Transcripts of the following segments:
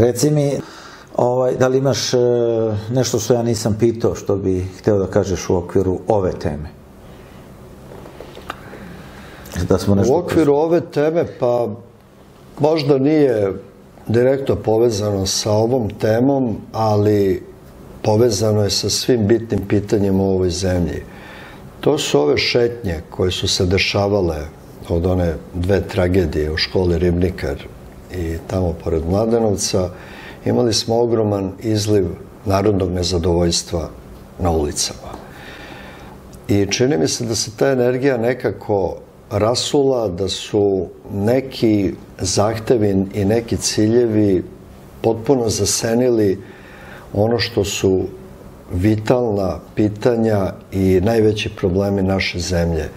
Reci mi, da li imaš nešto što ja nisam pitao, što bi hteo da kažeš u okviru ove teme? U okviru ove teme, pa možda nije direktno povezano sa ovom temom, ali povezano je sa svim bitnim pitanjima u ovoj zemlji. To su ove šetnje koje su se dešavale od one dve tragedije u školi Ribnikar i tamo pored Mladenovca. Imali smo ogroman izliv narodnog nezadovoljstva na ulicama. I čini mi se da se ta energija nekako rasula, da su neki zahtevi i neki ciljevi potpuno zasenili ono što su vitalna pitanja i najveći problemi naše zemlje.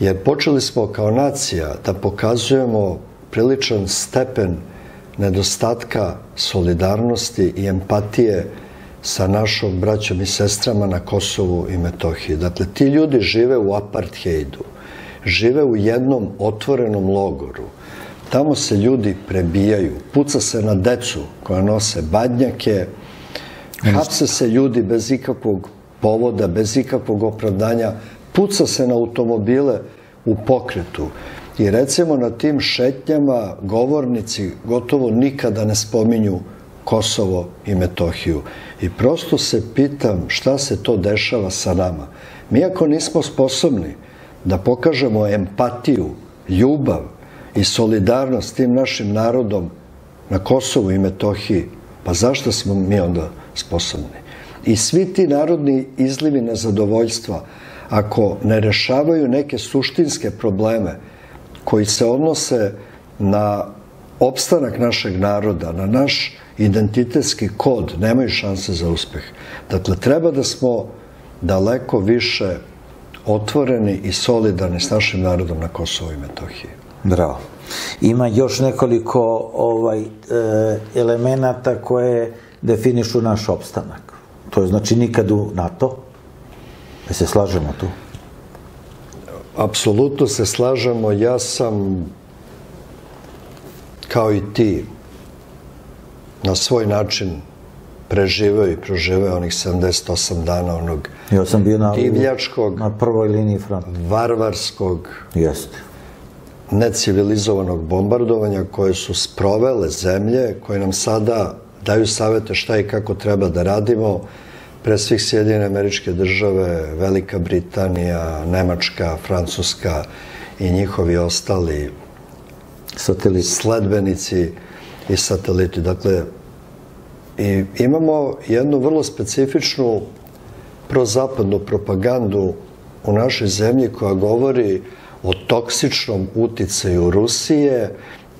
Jer počeli smo kao nacija da pokazujemo priličan stepen nedostatka solidarnosti i empatije sa našom braćom i sestrama na Kosovu i Metohiji. Dakle, ti ljudi žive u apartheidu, žive u jednom otvorenom logoru. Tamo se ljudi prebijaju, puca se na decu koja nose badnjake, hapse se ljudi bez ikakvog povoda, bez ikakvog opravdanja, puca se na automobile u pokretu. I recimo na tim šetnjama govornici gotovo nikada ne spominju Kosovo i Metohiju. I prosto se pitam šta se to dešava sa nama. Mi ako nismo sposobni da pokažemo empatiju, ljubav i solidarnost s tim našim narodom na Kosovu i Metohiji, pa zašto smo mi onda sposobni? I svi ti narodni izlivi nezadovoljstva, ako ne rešavaju neke suštinske probleme koji se odnose na opstanak našeg naroda, na naš identitetski kod, nemaju šanse za uspeh. Dakle, treba da smo daleko više otvoreni i solidarni s našim narodom na Kosovu i Metohiji. Bravo. Ima još nekoliko elemenata koje definišu naš opstanak. To je znači nikad u NATO. Da se slažemo tu? Apsolutno se slažemo. Ja sam, kao i ti, na svoj način preživeo i proživeo onih 78 dana onog divljačkog, na prvoj liniji fronta, varvarskog, necivilizovanog bombardovanja koje su sprovele zemlje koje nam sada daju savete šta i kako treba da radimo, pre svih Sjedinjene američke države, Velika Britanija, Nemačka, Francuska i njihovi ostali sledbenici i sateliti. Dakle, imamo jednu vrlo specifičnu prozapadnu propagandu u našoj zemlji koja govori o toksičnom uticaju Rusije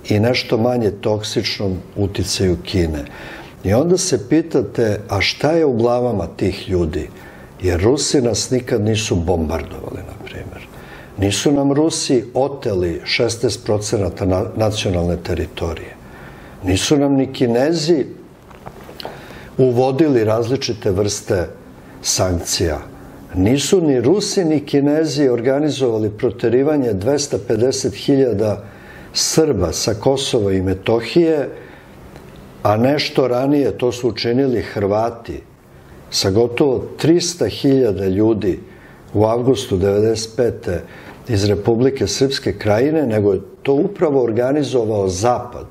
i nešto manje toksičnom uticaju Kine. I onda se pitate, a šta je u glavama tih ljudi? Jer Rusi nas nikad nisu bombardovali, na primjer. Nisu nam Rusi oteli 16% nacionalne teritorije. Nisu nam ni Kinezi uvodili različite vrste sankcija. Nisu ni Rusi ni Kinezi organizovali proterivanje 250.000 Srba sa Kosova i Metohije, a nešto ranije to su učinili Hrvati sa gotovo 300.000 ljudi u avgustu 1995. iz Republike Srpske krajine, nego je to upravo organizovao Zapad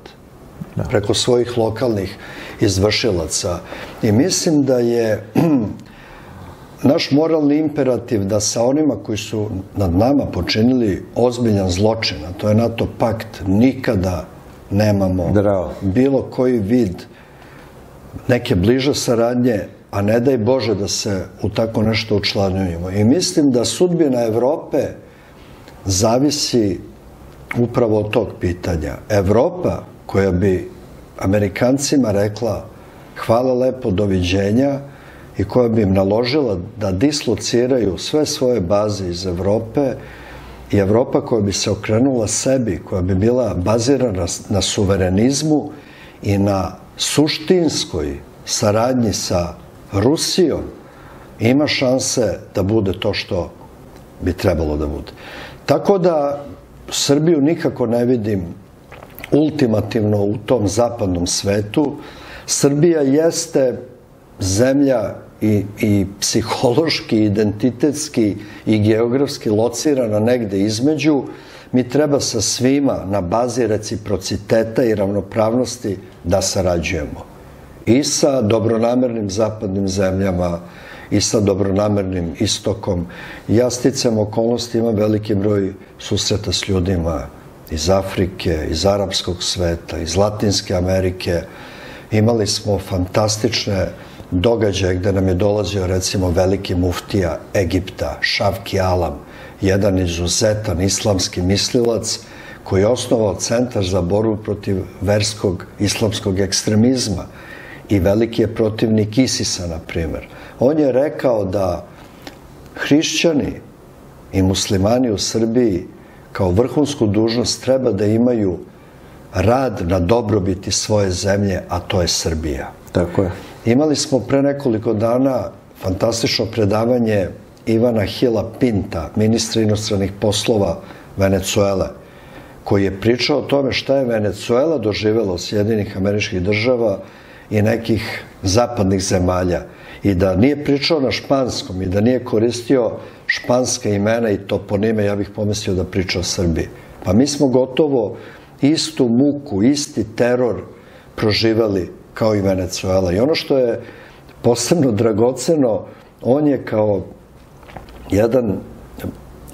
preko svojih lokalnih izvršilaca. I mislim da je naš moralni imperativ da sa onima koji su nad nama počinili ozbiljan zločin, a to je NATO pakt, nikada nemamo bilo koji vid neke bliže saradnje, a ne daj Bože da se u tako nešto učlanjujemo. I mislim da sudbina Evrope zavisi upravo od tog pitanja. Evropa koja bi Amerikancima rekla hvala lepo, doviđenja, i koja bi im naložila da dislociraju sve svoje baze iz Evrope, i Evropa koja bi se okrenula sebi, koja bi bila bazirana na suverenizmu i na suštinskoj saradnji sa Rusijom, ima šanse da bude to što bi trebalo da bude. Tako da Srbiju nikako ne vidim ultimativno u tom zapadnom svetu, Srbija jeste zemlja i psihološki, identitetski i geografski locirana negde između. Mi treba sa svima na bazi reciprociteta i ravnopravnosti da sarađujemo. I sa dobronamernim zapadnim zemljama, i sa dobronamernim istokom. Ja sticam okolnosti, imam veliki broj susreta s ljudima iz Afrike, iz arapskog sveta, iz Latinske Amerike. Imali smo fantastične događaje gde nam je dolazio, recimo, veliki muftija Egipta, Šavki Alam, jedan izuzetan islamski mislilac koji je osnovao Centar za borbu protiv verskog islamskog ekstremizma i veliki je protivnik ISIS-a, na primjer. On je rekao da hrišćani i muslimani u Srbiji kao vrhunsku dužnost treba da imaju rad na dobrobiti svoje zemlje, a to je Srbija. Tako je. Imali smo pre nekoliko dana fantastično predavanje Ivana Hila Pinta, ministra inostranih poslova Venecuele, koji je pričao o tome šta je Venecuela doživjela od Sjedinjenih američkih država i nekih zapadnih zemalja. I da nije pričao na španskom i da nije koristio španska imena i toponime, ja bih pomislio da priča o Srbiji. Pa mi smo gotovo istu muku, isti teror proživali kao i Venecuela. I ono što je posebno dragoceno, on je kao jedan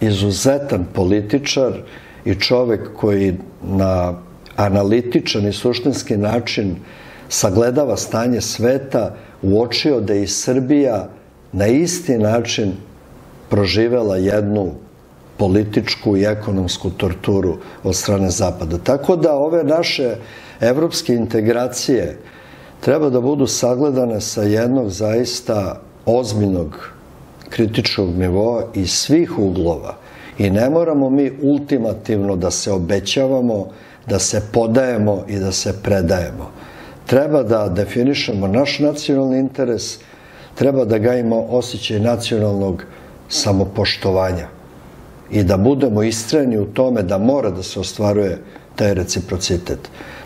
izuzetan političar i čovek koji na analitičan i suštinski način sagledava stanje sveta, uočio da je i Srbija na isti način proživela jednu političku i ekonomsku torturu od strane Zapada. Tako da ove naše evropske integracije treba da budu sagledane sa jednog zaista ozbiljnog kritičnog nivoa iz svih uglova. I ne moramo mi ultimativno da se obećavamo, da se podajemo i da se predajemo. Treba da definišemo naš nacionalni interes, treba da gajimo osjećaj nacionalnog samopoštovanja i da budemo istrajni u tome da mora da se ostvaruje taj reciprocitet.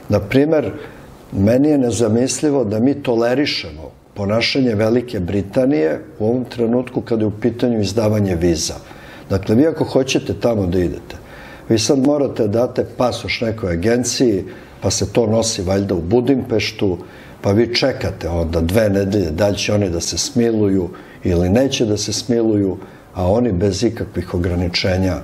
Naprimer, meni je nezamislivo da mi tolerišemo ponašanje Velike Britanije u ovom trenutku kada je u pitanju izdavanje viza. Dakle, vi ako hoćete tamo da idete, vi sad morate date pasoš nekoj agenciji, pa se to nosi valjda u Budimpeštu, pa vi čekate onda 2 nedelje, da li će oni da se smiluju ili neće da se smiluju, a oni bez ikakvih ograničenja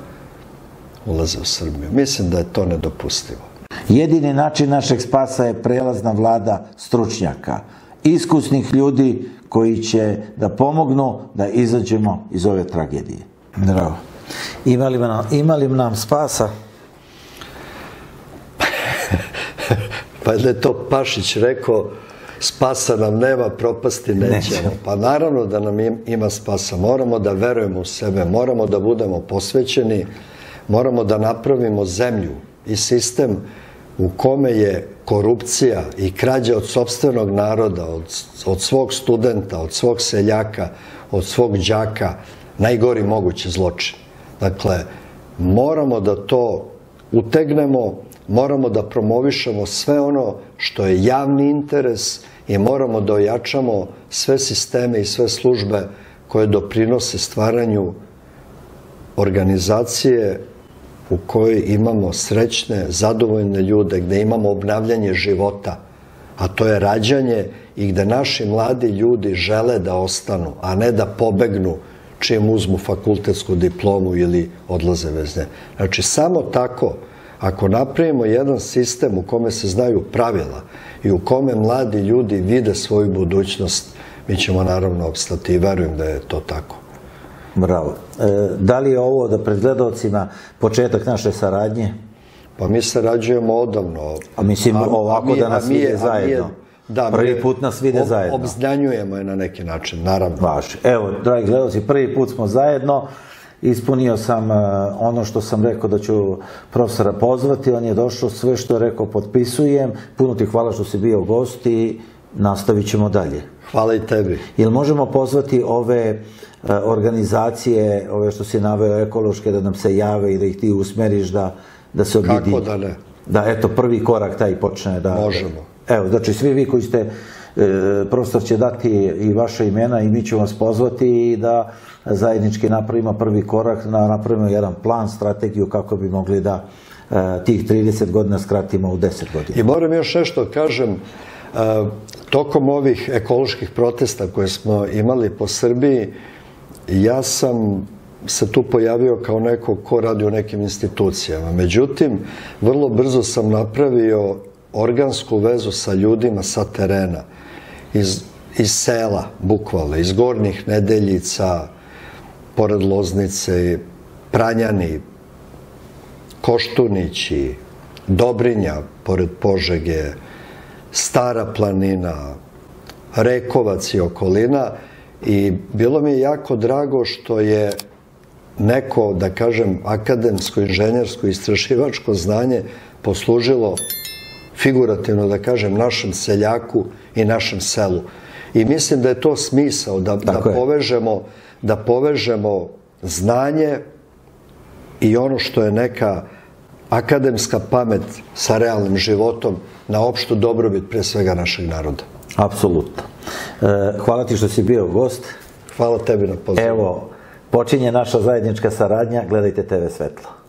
ulaze u Srbiju. Mislim da je to nedopustivo. Jedini način našeg spasa je prelazna vlada stručnjaka, iskusnih ljudi koji će da pomognu da izađemo iz ove tragedije. Bravo. Ima li nam spasa? Pa je to Pašić rekao, spasa nam nema, propasti nećemo. Pa naravno da nam ima spasa. Moramo da verujemo u sebe, moramo da budemo posvećeni, moramo da napravimo zemlju i sistem u kome je korupcija i krađa od sopstvenog naroda, od svog studenta, od svog seljaka, od svog đaka, najgori mogući zločin. Dakle, moramo da to utegnemo, moramo da promovišemo sve ono što je javni interes i moramo da ojačamo sve sisteme i sve službe koje doprinose stvaranju organizacije u kojoj imamo srećne, zadovoljne ljude, gde imamo obnavljanje života, a to je rađanje i gde naši mladi ljudi žele da ostanu, a ne da pobegnu čim uzmu fakultetsku diplomu ili odlaze bez nje. Znači, samo tako, ako napravimo jedan sistem u kome se znaju pravila i u kome mladi ljudi vide svoju budućnost, mi ćemo naravno opstati i verujem da je to tako. Bravo. Da li je ovo da pred gledalcima početak naše saradnje? Pa mi sarađujemo odavno. A mislim ovako da nas vide zajedno. Prvi put nas vide zajedno. Obznanjujemo je na neki način, naravno. Baš. Evo, dragi gledalci, prvi put smo zajedno. Ispunio sam ono što sam rekao da ću profesora pozvati, on je došao, sve što je rekao potpisujem, puno ti hvala što si bio gost i nastavit ćemo dalje. Hvala i tebi. Jel možemo pozvati ove organizacije, ove što si naveo ekološke, da nam se jave i da ih ti usmeriš da se objedine? Kako da ne? da eto prvi korak taj počne da... Možemo. Evo, znači svi vi koji ste, prostor će dati i vaše imena i mi ćemo vas pozvati i da zajednički napravimo prvi korak, napravimo jedan plan, strategiju kako bi mogli da tih 30 godina skratimo u 10 godina. I moram još nešto kažem, tokom ovih ekoloških protesta koje smo imali po Srbiji, ja sam se tu pojavio kao neko ko radi u nekim institucijama. Međutim, vrlo brzo sam napravio organsku vezu sa ljudima sa terena, iz sela, bukvalno, iz Gornjih Nedeljica, pored Loznice, Pranjani, Koštunići, Dobrinja, pored Požege, Stara planina, Rekovac i okolina. I bilo mi je jako drago što je neko, da kažem, akademsko, inženjersko, istraživačko znanje poslužilo, figurativno da kažem, našem seljaku i našem selu. I mislim da je to smisao, da povežemo znanje i ono što je neka akademska pamet sa realnim životom na opštu dobrobit pre svega našeg naroda. Apsolutno. Hvala ti što si bio gost. Hvala tebi na pozivu. Evo, počinje naša zajednička saradnja. Gledajte TV Svetlo.